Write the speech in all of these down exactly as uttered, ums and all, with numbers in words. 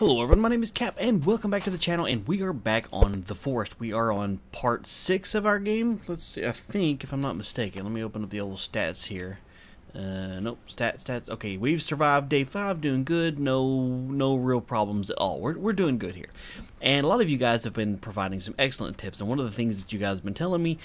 Hello everyone, my name is Cap and welcome back to the channel, and we are back on The Forest. We are on part six of our game. Let's see, I think, if I'm not mistaken, let me open up the old stats here. Uh, nope, stats, stats, okay, we've survived day five, doing good, no no real problems at all. We're, we're doing good here. And a lot of you guys have been providing some excellent tips, and one of the things that you guys have been telling me,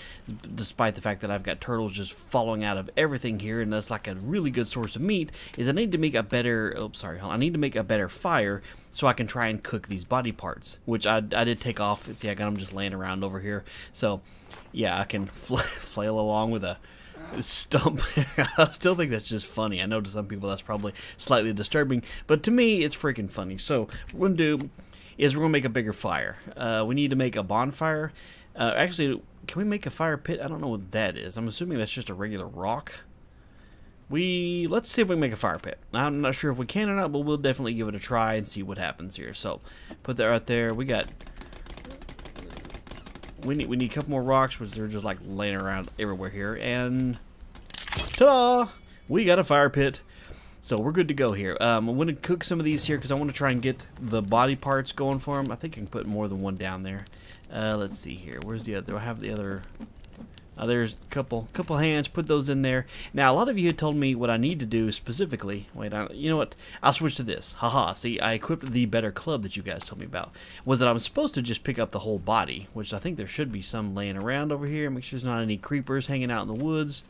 despite the fact that I've got turtles just falling out of everything here, and that's like a really good source of meat, is I need to make a better, oh, sorry, I need to make a better fire so I can try and cook these body parts, which I, I did take off. See, I got them just laying around over here. So, yeah, I can fl flail along with a stump. I still think that's just funny. I know to some people that's probably slightly disturbing, but to me, it's freaking funny. So, what we're going to do is we're going to make a bigger fire. Uh, we need to make a bonfire. Uh, actually, can we make a fire pit? I don't know what that is. I'm assuming that's just a regular rock. We, let's see if we can make a fire pit. I'm not sure if we can or not, but we'll definitely give it a try and see what happens here. So, put that right there. We got, we need, we need a couple more rocks, which they're just like laying around everywhere here. And, ta-da! We got a fire pit. So we're good to go here. Um, I'm going to cook some of these here because I want to try and get the body parts going for them. I think I can put more than one down there. Uh, let's see here. Where's the other? Do I have the other? Uh, there's a couple, couple hands. Put those in there. Now, a lot of you had told me what I need to do specifically. Wait, I, you know what? I'll switch to this. Haha. -ha. See, I equipped the better club that you guys told me about. Was that I'm supposed to just pick up the whole body, which I think there should be some laying around over here. Make sure there's not any creepers hanging out in the woods.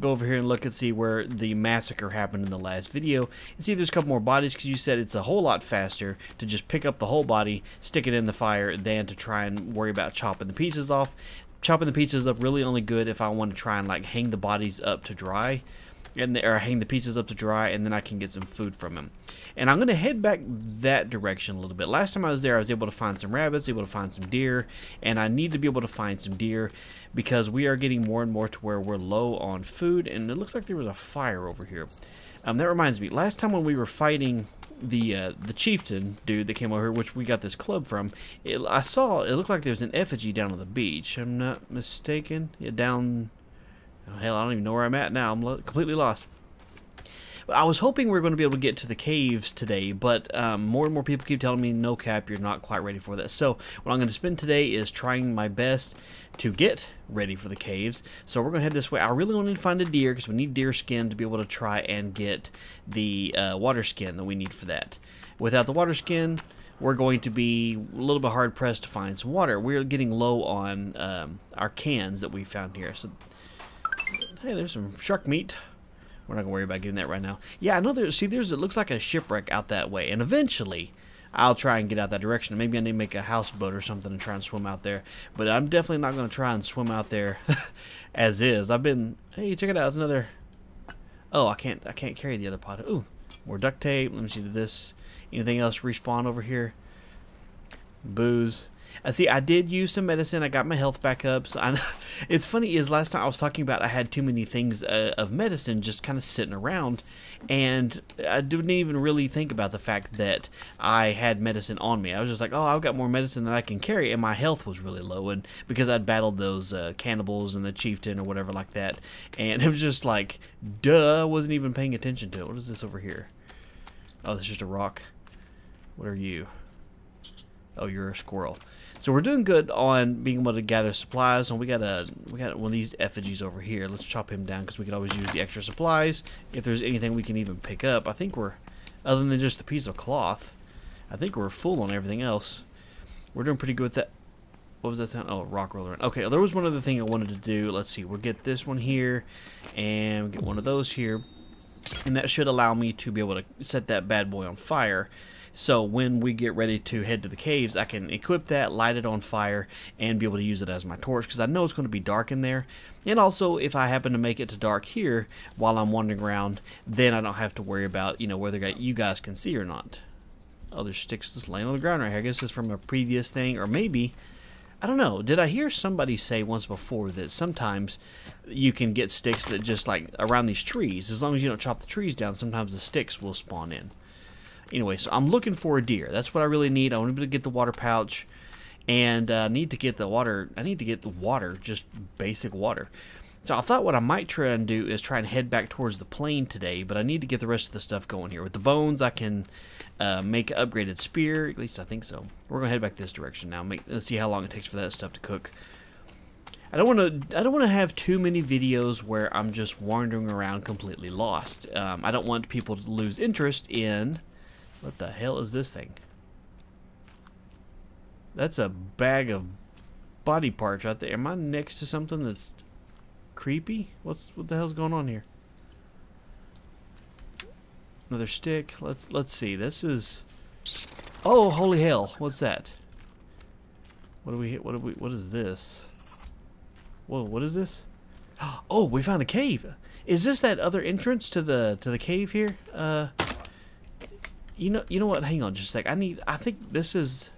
Go over here and look and see where the massacre happened in the last video. And see, there's a couple more bodies because you said it's a whole lot faster to just pick up the whole body, stick it in the fire, than to try and worry about chopping the pieces off. Chopping the pieces up really only good if I want to try and like hang the bodies up to dry, and the, or hang the pieces up to dry, and then I can get some food from them. And I'm gonna head back that direction a little bit. Last time I was there, I was able to find some rabbits, able to find some deer, and I need to be able to find some deer because we are getting more and more to where we're low on food. And it looks like there was a fire over here. Um, that reminds me, last time when we were fighting the uh, the chieftain dude that came over here, which we got this club from, it, I saw it looked like there was an effigy down on the beach. I'm not mistaken. Yeah, down. Oh, hell, I don't even know where I'm at now. I'm lo completely lost. But I was hoping we were going to be able to get to the caves today, but um, more and more people keep telling me, no, Cap, you're not quite ready for this. So what I'm going to spend today is trying my best to get ready for the caves. So we're going to head this way. I really want to find a deer because we need deer skin to be able to try and get the uh, water skin that we need for that. Without the water skin, we're going to be a little bit hard-pressed to find some water. We're getting low on um, our cans that we found here. So, hey, there's some shark meat. We're not gonna worry about getting that right now. Yeah, I know there's, see, there's, it looks like a shipwreck out that way, and eventually I'll try and get out that direction. Maybe I need to make a houseboat or something and try and swim out there, but I'm definitely not gonna try and swim out there as is. I've been, hey, check it out, it's another, oh, I can't, I can't carry the other pot. Ooh, more duct tape. Let me see this. Anything else respawn over here? Booze. I uh, see, I did use some medicine. I got my health back up. So I, it's funny is last time I was talking about I had too many things uh, of medicine just kind of sitting around, and I didn't even really think about the fact that I had medicine on me. I was just like, oh, I've got more medicine than I can carry, and my health was really low, and because I'd battled those uh, cannibals and the chieftain or whatever like that, and it was just like, duh, I wasn't even paying attention to it. What is this over here? Oh, that's just a rock. What are you? Oh, you're a squirrel. So we're doing good on being able to gather supplies, and we got a we got one of these effigies over here. Let's chop him down because we could always use the extra supplies if there's anything we can even pick up. I think we're, other than just a piece of cloth, I think we're full on everything else. We're doing pretty good with that. What was that sound? Oh, rock roller. Okay, well, there was one other thing I wanted to do. Let's see. We'll get this one here, and we'll get one of those here, and that should allow me to be able to set that bad boy on fire. So when we get ready to head to the caves, I can equip that, light it on fire, and be able to use it as my torch because I know it's going to be dark in there. And also, if I happen to make it to dark here while I'm wandering around, then I don't have to worry about, you know, whether you guys can see or not. Oh, there's sticks just laying on the ground right here. I guess it's from a previous thing, or maybe, I don't know. Did I hear somebody say once before that sometimes you can get sticks that just like around these trees, as long as you don't chop the trees down, sometimes the sticks will spawn in. Anyway, so I'm looking for a deer. That's what I really need. I want to be able to get the water pouch, and I uh, need to get the water. I need to get the water, just basic water. So I thought what I might try and do is try and head back towards the plane today, but I need to get the rest of the stuff going here. With the bones, I can uh, make an upgraded spear. At least I think so. We're going to head back this direction now. Make, let's see how long it takes for that stuff to cook. I don't want to I don't want to have too many videos where I'm just wandering around completely lost. Um, I don't want people to lose interest in... What the hell is this thing? That's a bag of body parts right there. Am I next to something that's... creepy? What's what the hell's going on here? Another stick. Let's let's see. This is... Oh, holy hell! What's that? What do we hit? What do we? What is this? Whoa! What is this? Oh, we found a cave. Is this that other entrance to the to the cave here? Uh, you know you know what? Hang on just a sec. I need. I think this is.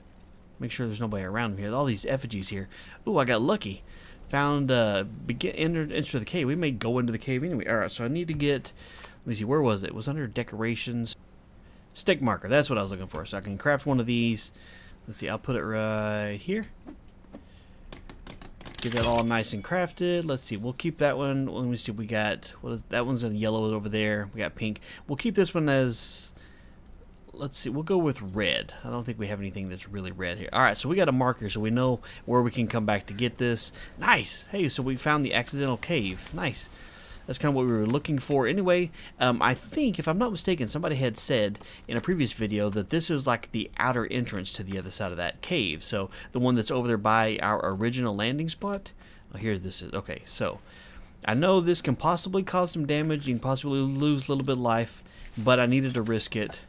Make sure there's nobody around here. All these effigies here. Ooh, I got lucky. Found, uh, begin, entered into the cave. We may go into the cave anyway. Alright, so I need to get, let me see, where was it? It was under decorations. Stick marker, that's what I was looking for. So I can craft one of these. Let's see, I'll put it right here. Get that all nice and crafted. Let's see, we'll keep that one. Let me see, we got, what is, that one's in yellow over there. We got pink. We'll keep this one as, let's see, we'll go with red. I don't think we have anything that's really red here. Alright, so we got a marker so we know where we can come back to get this. Nice! Hey, so we found the accidental cave. Nice. That's kind of what we were looking for. Anyway, um, I think, if I'm not mistaken, somebody had said in a previous video that this is like the outer entrance to the other side of that cave. So, the one that's over there by our original landing spot. Oh, here this is. Okay, so, I know this can possibly cause some damage. You can possibly lose a little bit of life, but I needed to risk it.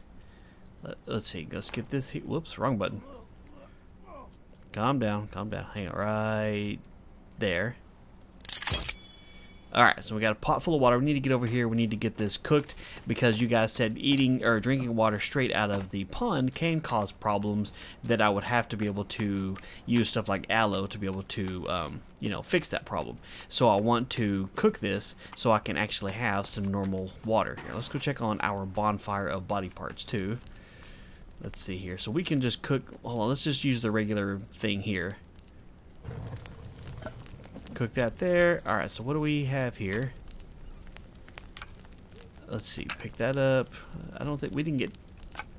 Let's see. Let's get this. Here. Whoops, wrong button. Calm down. Calm down. Hang on. Right there. All right. So we got a pot full of water. We need to get over here. We need to get this cooked because you guys said eating or drinking water straight out of the pond can cause problems that I would have to be able to use stuff like aloe to be able to, um, you know, fix that problem. So I want to cook this so I can actually have some normal water here. Let's go check on our bonfire of body parts too. Let's see here. So we can just cook. Hold on. Let's just use the regular thing here. Cook that there. All right. So what do we have here? Let's see. Pick that up. I don't think we didn't get.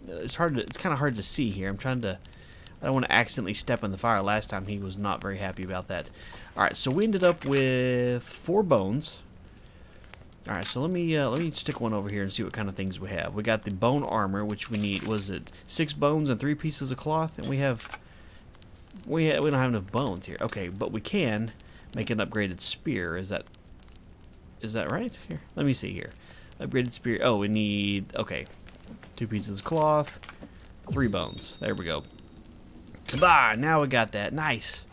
It's hard. To, it's kind of hard to see here. I'm trying to. I don't want to accidentally step in the fire. Last time he was not very happy about that. All right. So we ended up with four bones. All right, so let me uh, let me stick one over here and see what kind of things we have. We got the bone armor, which we need. Was it six bones and three pieces of cloth? And we have we ha we don't have enough bones here. Okay, but we can make an upgraded spear. Is that is that right? Here, let me see here. Upgraded spear. Oh, we need okay, two pieces of cloth, three bones. There we go. Kabah! Now we got that. Nice.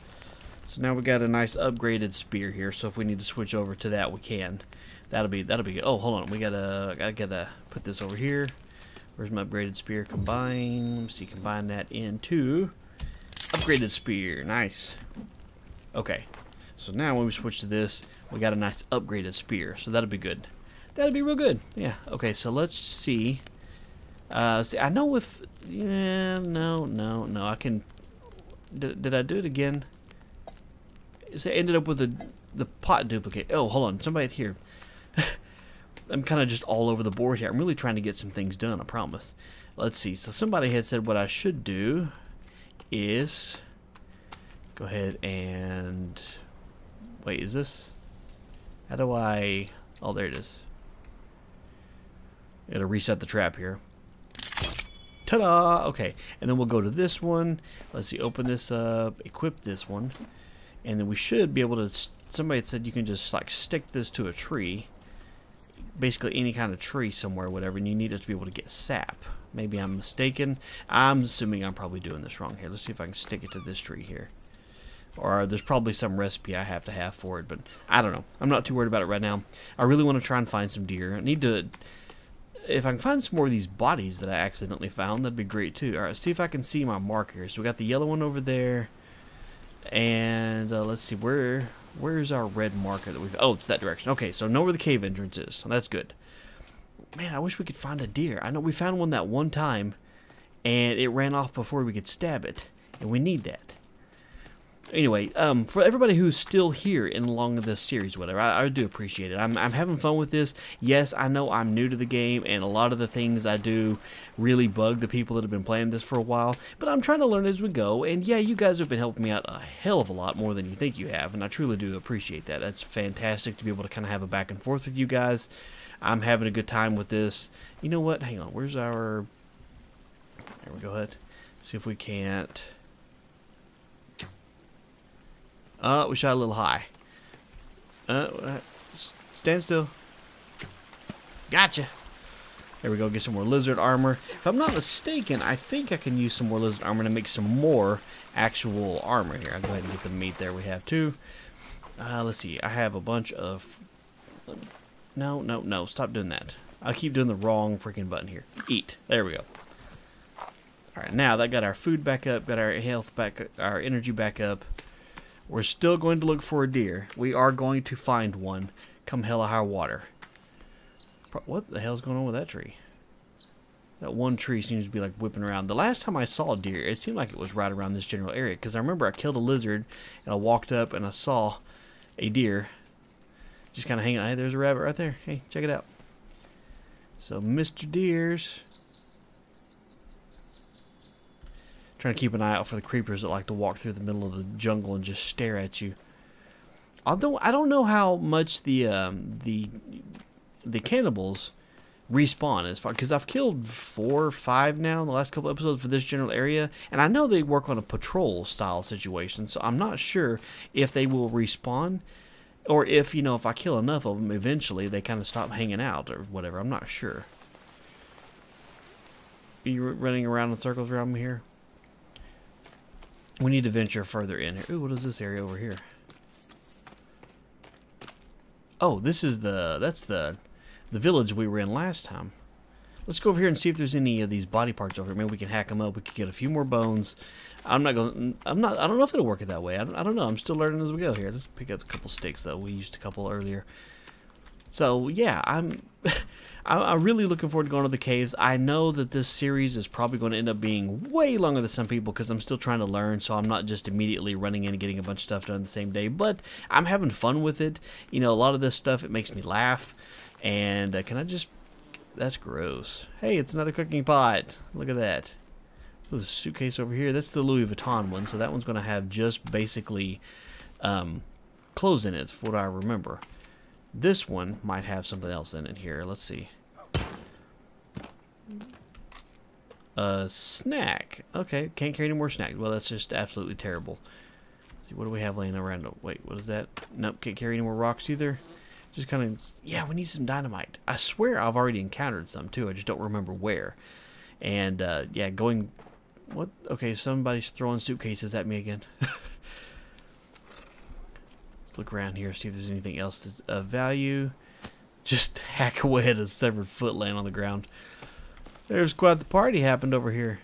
So now we got a nice upgraded spear here. So if we need to switch over to that, we can. That'll be that'll be good. Oh, hold on. We gotta I gotta put this over here. Where's my upgraded spear? Combine. Let's see. Combine that into upgraded spear. Nice. Okay. So now when we switch to this, we got a nice upgraded spear. So that'll be good. That'll be real good. Yeah. Okay. So let's see. Uh, see. I know with yeah. No. No. No. I can. Did did I do it again? So I ended up with the the pot duplicate. Oh, hold on. Somebody here. I'm kind of just all over the board here. I'm really trying to get some things done, I promise. Let's see. So somebody had said what I should do is go ahead and... Wait, is this... How do I... Oh, there it is. Gotta reset the trap here. Ta-da! Okay, and then we'll go to this one. Let's see. Open this up. Equip this one. And then we should be able to... Somebody had said you can just like stick this to a tree. Basically any kind of tree somewhere, whatever, and you need it to be able to get sap. Maybe I'm mistaken. I'm assuming I'm probably doing this wrong here. Let's see if I can stick it to this tree here. Or there's probably some recipe I have to have for it, but I don't know. I'm not too worried about it right now. I really want to try and find some deer. I need to... If I can find some more of these bodies that I accidentally found, that'd be great too. Alright, see if I can see my markers. We got the yellow one over there. And uh, let's see, where... Where's our red marker that we've... Oh, it's that direction. Okay, so know where the cave entrance is. So that's good. Man, I wish we could find a deer. I know we found one that one time, and it ran off before we could stab it. And we need that. Anyway, um, for everybody who's still here and along this series, whatever, I, I do appreciate it. I'm, I'm having fun with this. Yes, I know I'm new to the game, and a lot of the things I do really bug the people that have been playing this for a while, but I'm trying to learn as we go, and yeah, you guys have been helping me out a hell of a lot more than you think you have, and I truly do appreciate that. That's fantastic to be able to kind of have a back and forth with you guys. I'm having a good time with this. You know what? Hang on. Where's our... There we go. Let's see if we can't... Uh, we shot a little high. Uh, stand still. Gotcha. There we go. Get some more lizard armor. If I'm not mistaken, I think I can use some more lizard armor to make some more actual armor here. I'll go ahead and get the meat there. We have two. Uh, let's see. I have a bunch of... No, no, no. Stop doing that. I keep doing the wrong freaking button here. Eat. There we go. All right. Now that got our food back up. Got our health back up. Our energy back up. We're still going to look for a deer. We are going to find one, come hell or high water. What the hell's going on with that tree? That one tree seems to be like whipping around. The last time I saw a deer, it seemed like it was right around this general area, because I remember I killed a lizard and I walked up and I saw a deer just kind of hanging out. Hey, there's a rabbit right there. Hey, check it out. So Mister Deers. Trying to keep an eye out for the creepers that like to walk through the middle of the jungle and just stare at you. Although I don't know how much the um, the the cannibals respawn as far, because I've killed four or five now in the last couple episodes for this general area, and I know they work on a patrol style situation, so I'm not sure if they will respawn or if you know if I kill enough of them eventually they kind of stop hanging out or whatever. I'm not sure. Are you running around in circles around me here? We need to venture further in here. Ooh, what is this area over here? Oh, this is the, that's the, the village we were in last time. Let's go over here and see if there's any of these body parts over here. Maybe we can hack them up. We could get a few more bones. I'm not going, I'm not, I don't know if it'll work it that way. I don't, I don't know. I'm still learning as we go here. Let's pick up a couple sticks though. We used a couple earlier. So yeah, I'm I'm really looking forward to going to the caves. I know that this series is probably going to end up being way longer than some people because I'm still trying to learn, so I'm not just immediately running in and getting a bunch of stuff done the same day, but I'm having fun with it. You know, a lot of this stuff, it makes me laugh, and uh, can I just... That's gross. Hey, it's another cooking pot. Look at that. There's a suitcase over here. That's the Louis Vuitton one, so that one's going to have just basically um, clothes in it, from what I remember. This one might have something else in it here. Let's see. A snack. Okay, can't carry any more snacks. Well, that's just absolutely terrible. Let's see, what do we have laying around? Wait, what is that? Nope, can't carry any more rocks either. Just kind of, yeah, we need some dynamite. I swear I've already encountered some too. I just don't remember where. And uh, yeah, going, what? Okay, somebody's throwing suitcases at me again. Look around here, see if there's anything else that's of value. Just hack away at a severed foot laying on the ground. There's quite the party happened over here.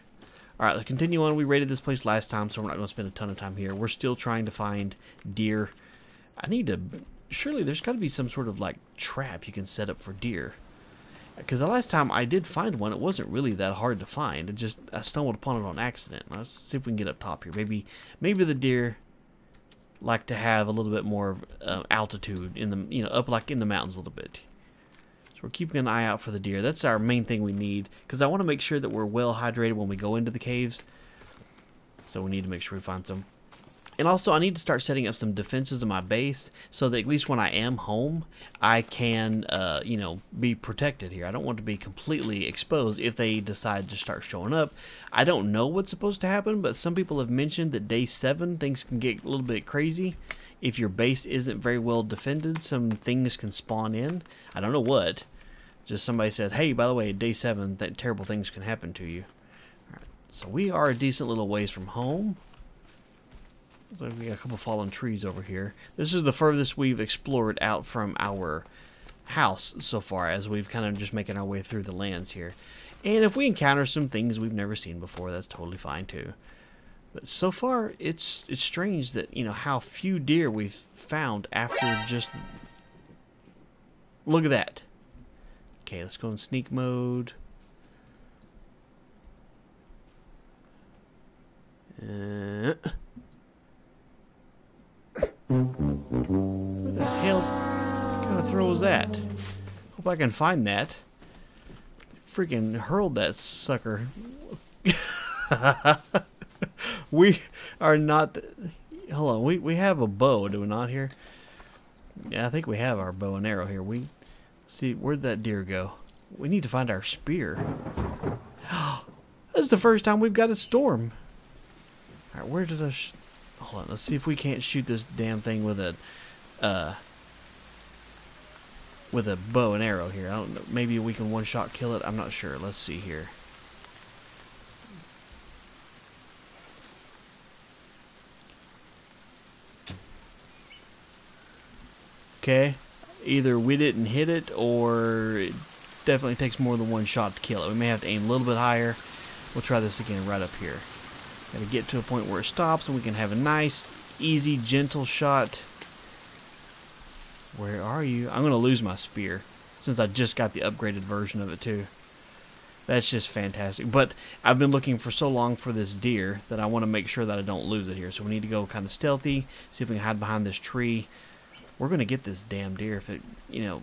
Alright, let's continue on. We raided this place last time, so we're not going to spend a ton of time here. We're still trying to find deer. I need to... Surely there's got to be some sort of, like, trap you can set up for deer. Because the last time I did find one, it wasn't really that hard to find. It just... I stumbled upon it on accident. Let's see if we can get up top here. Maybe, maybe the deer... like to have a little bit more uh, altitude in the, you know, up like in the mountains a little bit. So we're keeping an eye out for the deer. That's our main thing we need, because I want to make sure that we're well hydrated when we go into the caves. So we need to make sure we find some. And also I need to start setting up some defenses in my base so that at least when I am home, I can, uh, you know, be protected here. I don't want to be completely exposed if they decide to start showing up. I don't know what's supposed to happen, but some people have mentioned that day seven, things can get a little bit crazy. If your base isn't very well defended, some things can spawn in. I don't know what. Just somebody said, hey, by the way, day seven, that terrible things can happen to you. All right. So we are a decent little ways from home. So we got a couple fallen trees over here. This is the furthest we've explored out from our house so far, as we've kind of just making our way through the lands here. And if we encounter some things we've never seen before, that's totally fine too. But so far, it's it's strange that, you know, how few deer we've found after just... Look at that. Okay, let's go in sneak mode. Uh... Hope I can find that. Freaking hurled that sucker. We are not... Hold on, we, we have a bow, do we not here? Yeah, I think we have our bow and arrow here. We see, where'd that deer go? We need to find our spear. This is the first time we've got a storm. Alright, where did I... Sh Hold on, let's see if we can't shoot this damn thing with a... Uh, with a bow and arrow here. I don't know. Maybe we can one-shot kill it. I'm not sure. Let's see here. Okay. Either we didn't hit it, or it definitely takes more than one shot to kill it. We may have to aim a little bit higher. We'll try this again right up here. Gotta get to a point where it stops, and we can have a nice, easy, gentle shot. Where are you? I'm gonna lose my spear since I just got the upgraded version of it too. That's just fantastic. But I've been looking for so long for this deer that I want to make sure that I don't lose it here. So we need to go kind of stealthy. See if we can hide behind this tree. We're gonna get this damn deer if it, you know,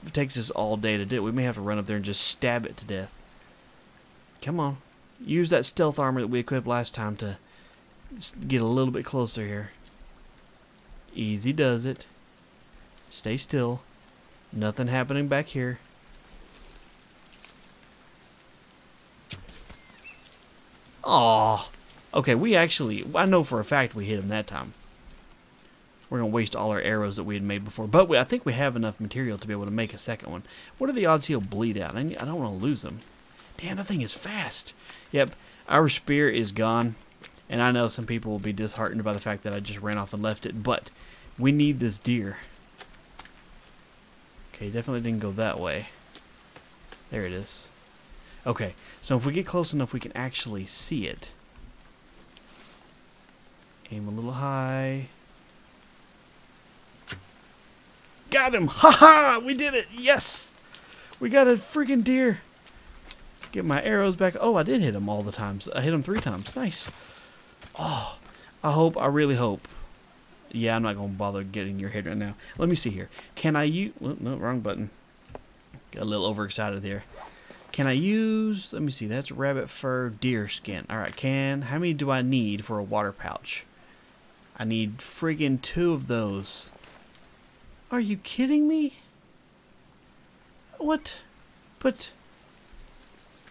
if it takes us all day to do it. We may have to run up there and just stab it to death. Come on. Use that stealth armor that we equipped last time to get a little bit closer here. Easy does it. Stay still. Nothing happening back here. Aww. Okay, we actually... I know for a fact we hit him that time. We're going to waste all our arrows that we had made before. But we, I think we have enough material to be able to make a second one. What are the odds he'll bleed out? I, I don't want to lose him. Damn, that thing is fast. Yep, our spear is gone. And I know some people will be disheartened by the fact that I just ran off and left it. But we need this deer. Okay, definitely didn't go that way. There it is. Okay, so if we get close enough, we can actually see it. Aim a little high. Got him! Ha ha! We did it! Yes! We got a freaking deer! Get my arrows back. Oh, I did hit him all the times. I hit him three times. Nice. Oh, I hope, I really hope. Yeah, I'm not going to bother getting your head right now. Let me see here. Can I use... Oh, no, wrong button. Got a little overexcited there. Can I use... Let me see. That's rabbit fur, deer skin. Alright, can... How many do I need for a water pouch? I need friggin' two of those. Are you kidding me? What? But...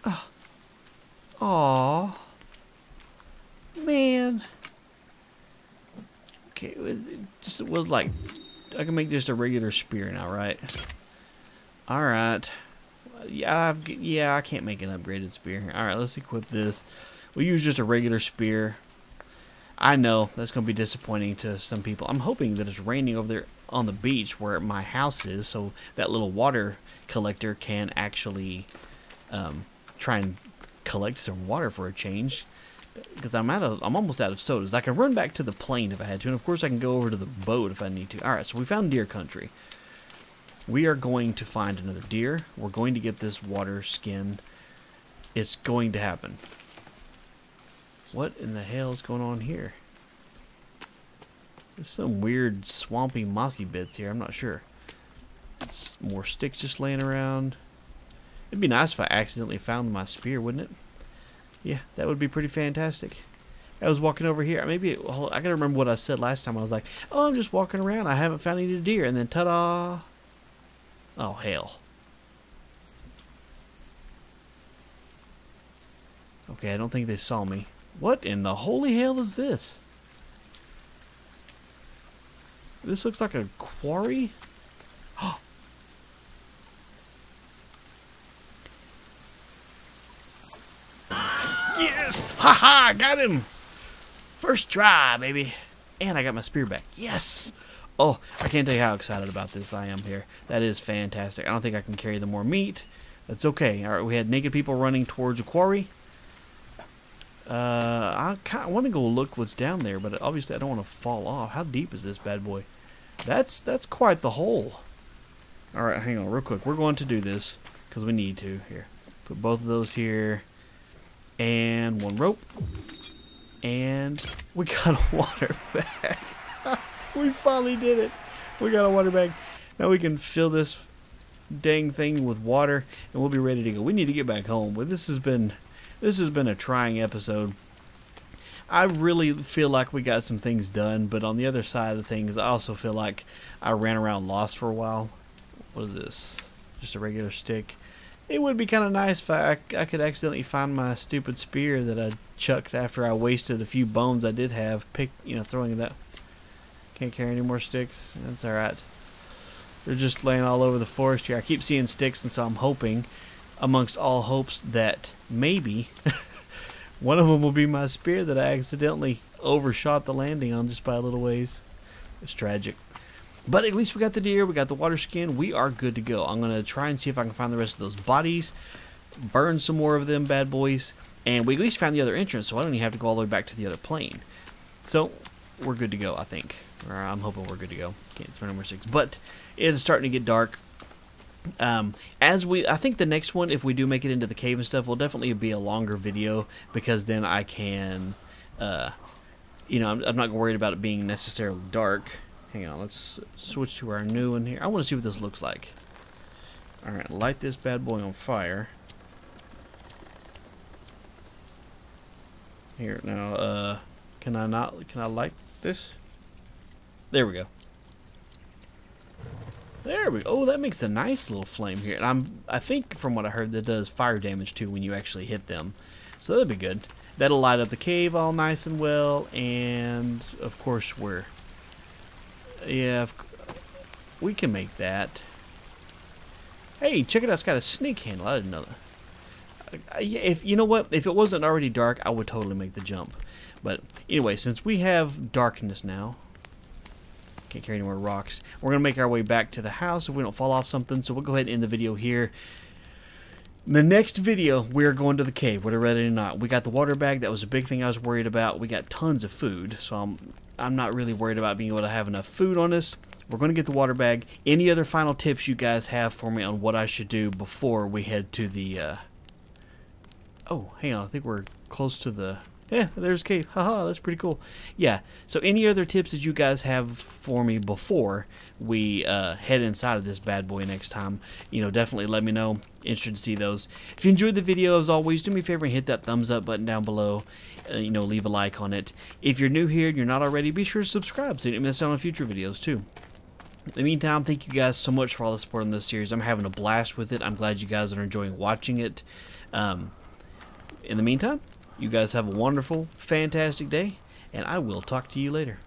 Oh. Aww. Man. Okay, it just was like, I can make just a regular spear now, right? All right. Yeah, I've, yeah, I can't make an upgraded spear here. All right, let's equip this. We'll use just a regular spear. I know that's going to be disappointing to some people. I'm hoping that it's raining over there on the beach where my house is, so that little water collector can actually um, try and collect some water for a change. Because I'm out of, I'm almost out of sodas. I can run back to the plane if I had to, and of course I can go over to the boat if I need to. All right, so we found deer country. We are going to find another deer. We're going to get this water skin. It's going to happen. What in the hell is going on here? There's some weird swampy mossy bits here. I'm not sure. It's more sticks just laying around. It'd be nice if I accidentally found my spear, wouldn't it? Yeah, that would be pretty fantastic. I was walking over here. Maybe it, well, I gotta remember what I said last time. I was like, "Oh, I'm just walking around. I haven't found any deer." And then, ta-da! Oh hell. Okay, I don't think they saw me. What in the holy hell is this? This looks like a quarry. Oh. Yes! Haha! Got him! First try, baby! And I got my spear back. Yes! Oh, I can't tell you how excited about this I am here. That is fantastic. I don't think I can carry the more meat. That's okay. Alright, we had naked people running towards a quarry. Uh, I kind of want to go look what's down there, but obviously I don't want to fall off. How deep is this bad boy? That's, that's quite the hole. Alright, hang on real quick. We're going to do this because we need to. Here, put both of those here. And one rope. And we got a water bag. We finally did it. We got a water bag. Now we can fill this dang thing with water, and we'll be ready to go. We need to get back home, but this has been this has been a trying episode. I really feel like we got some things done, but on the other side of things, I also feel like I ran around lost for a while. What is this? Just a regular stick. It would be kind of nice if I, I could accidentally find my stupid spear that I chucked after I wasted a few bones I did have. Pick, you know, throwing it up. Can't carry any more sticks. That's all right. They're just laying all over the forest here. I keep seeing sticks, and so I'm hoping, amongst all hopes, that maybe one of them will be my spear that I accidentally overshot the landing on just by a little ways. It's tragic. But at least we got the deer, we got the water skin, we are good to go. I'm going to try and see if I can find the rest of those bodies, burn some more of them bad boys, and we at least found the other entrance, so I don't even have to go all the way back to the other plane. So, we're good to go, I think. Or I'm hoping we're good to go. Can't spend number six. But it is starting to get dark. Um, as we, I think the next one, if we do make it into the cave and stuff, will definitely be a longer video, because then I can, uh, you know, I'm, I'm not worried about it being necessarily dark. Hang on, let's switch to our new one here. I want to see what this looks like. All right, light this bad boy on fire. Here now, uh, can I not? Can I light this? There we go. There we go. Oh, that makes a nice little flame here. And I'm, I think from what I heard, that does fire damage too when you actually hit them. So that'd be good. That'll light up the cave all nice and well. And of course we're, yeah, we can make that. Hey, check it out. It's got a snake handle. I didn't know that. If, you know what? If it wasn't already dark, I would totally make the jump. But anyway, since we have darkness now, can't carry any more rocks. We're going to make our way back to the house if we don't fall off something, so we'll go ahead and end the video here. In the next video, we're going to the cave, whether ready or not. We got the water bag. That was a big thing I was worried about. We got tons of food, so I'm, I'm not really worried about being able to have enough food on us. We're going to get the water bag. Any other final tips you guys have for me on what I should do before we head to the... Uh... Oh, hang on. I think we're close to the... Yeah, there's a cave. Haha, that's pretty cool. Yeah, so any other tips that you guys have for me before we uh, head inside of this bad boy next time, you know, definitely let me know. Interested to see those. If you enjoyed the video, as always, do me a favor and hit that thumbs up button down below. Uh, you know, leave a like on it. If you're new here and you're not already, be sure to subscribe so you don't miss out on future videos, too. In the meantime, thank you guys so much for all the support on this series. I'm having a blast with it. I'm glad you guys are enjoying watching it. Um, in the meantime... You guys have a wonderful, fantastic day, and I will talk to you later.